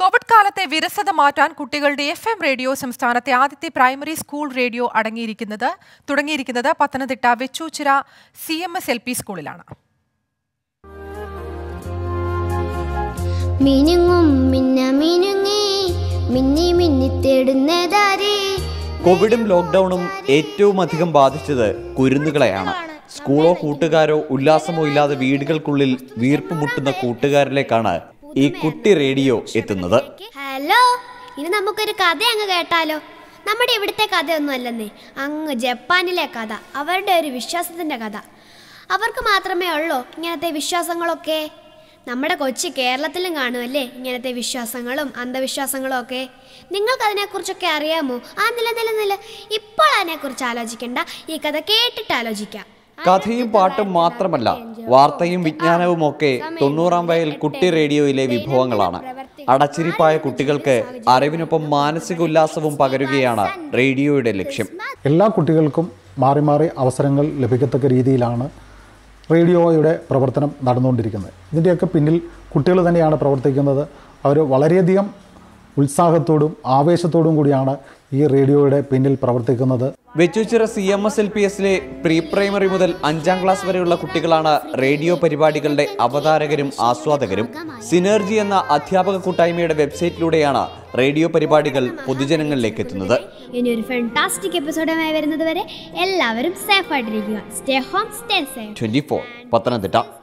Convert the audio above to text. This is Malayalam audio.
കോവിഡ് കാലത്തെ വിരസത മാറ്റാൻ കുട്ടികളുടെ FM റേഡിയോ സംസ്ഥാനത്തെ ആദ്യത്തെ പ്രൈമറി സ്കൂൾ റേഡിയോ തുടങ്ങിയിരിക്കുന്നത് പത്തനംതിട്ട വെച്ചൂച്ചിറ CMS LP സ്കൂളിലാണ്. കോവിഡും ലോക്ക്ഡൌണും ഏറ്റവും അധികം ബാധിച്ചത് കുരുന്നുകളെയാണ്. സ്കൂളോ കൂട്ടുകാരോ ഉല്ലാസമോ ഇല്ലാതെ വീടുകൾക്കുള്ളിൽ വീർപ്പുമുട്ടുന്ന കൂട്ടുകാരിലേക്കാണ് ഈ കുട്ടി റേഡിയോ എത്തുന്നത്. ഹലോ, ഇനി നമുക്കൊരു കഥ അങ്ങ് കേട്ടാലോ? നമ്മുടെ ഇവിടുത്തെ കഥയൊന്നും അല്ലെന്നേ, അങ്ങ് ജപ്പാനിലെ കഥ. അവരുടെ ഒരു വിശ്വാസത്തിന്റെ കഥ. അവർക്ക് മാത്രമേ ഉള്ളൂ ഇങ്ങനത്തെ വിശ്വാസങ്ങളൊക്കെ. നമ്മുടെ കൊച്ചു കേരളത്തിലും കാണുമല്ലേ ഇങ്ങനത്തെ വിശ്വാസങ്ങളും അന്ധവിശ്വാസങ്ങളും ഒക്കെ. നിങ്ങൾക്ക് അതിനെക്കുറിച്ചൊക്കെ അറിയാമോ? ആ നില ഇപ്പോൾ അതിനെക്കുറിച്ച് ആലോചിക്കേണ്ട, ഈ കഥ കേട്ടിട്ട് ആലോചിക്കാം. കഥയും പാട്ടും മാത്രമല്ല, വാർത്തയും വിജ്ഞാനവും ഒക്കെ 90ാം വയൽ കുട്ടി റേഡിയോയിലെ വിഭവങ്ങളാണ്. അടച്ചിരിപ്പായ കുട്ടികൾക്ക് അറിവിനൊപ്പം മാനസിക ഉല്ലാസവും പകരുകയാണ് റേഡിയോയുടെ ലക്ഷ്യം. എല്ലാ കുട്ടികൾക്കും മാറി മാറി അവസരങ്ങൾ ലഭിക്കത്തക്ക രീതിയിലാണ് റേഡിയോയുടെ പ്രവർത്തനം നടന്നുകൊണ്ടിരിക്കുന്നത്. ഇതിൻ്റെയൊക്കെ പിന്നിൽ കുട്ടികൾ തന്നെയാണ് പ്രവർത്തിക്കുന്നത്. അവർ വളരെയധികം ഉത്സാഹത്തോടും ആവേശത്തോടും കൂടിയാണ് ഈ റേഡിയോയുടെ പിന്നിൽ പ്രവർത്തിക്കുന്നത്. Vechoochira CMS LP pre primary മുതൽ 5ാം ക്ലാസ് വരെയുള്ള കുട്ടികളാണ് റേഡിയോ പരിപാടികളുടെ അവതാരകരും ആസ്വാദകരും. സിനർജി എന്ന അധ്യാപക കൂട്ടായ്മയുടെ വെബ്സൈറ്റിലൂടെയാണ് റേഡിയോ പരിപാടികൾ പൊതുജനങ്ങളിലേക്ക് എത്തുന്നത്. ഇനി ഒരു ഫാന്റാസ്റ്റിക് എപ്പിസോഡുമായി വരുന്നതുവരെ എല്ലാവരും സേഫ് ആയിട്ടിരിക്കുക. Stay home, stay safe. 24 Pathanamthitta.